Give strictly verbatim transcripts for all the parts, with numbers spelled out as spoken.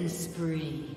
Killing spree.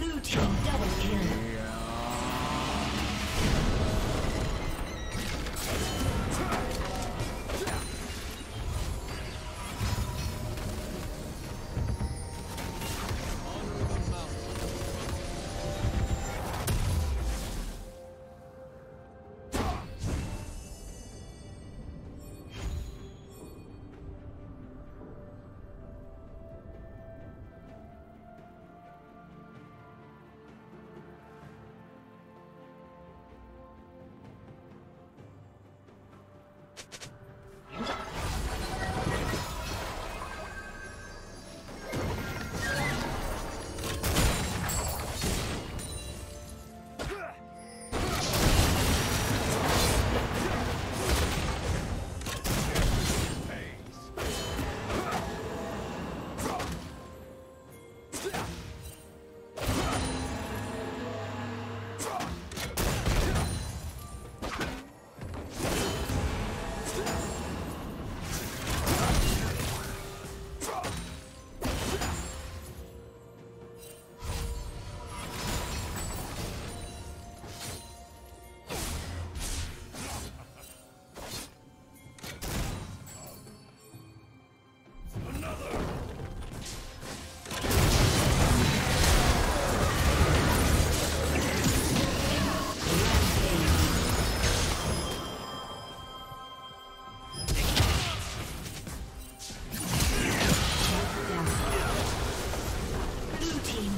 Blue team double kill.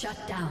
Shut down.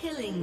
Killing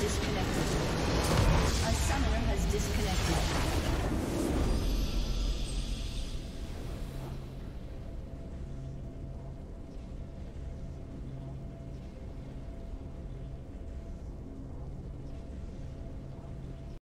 Disconnected. A summoner has disconnected.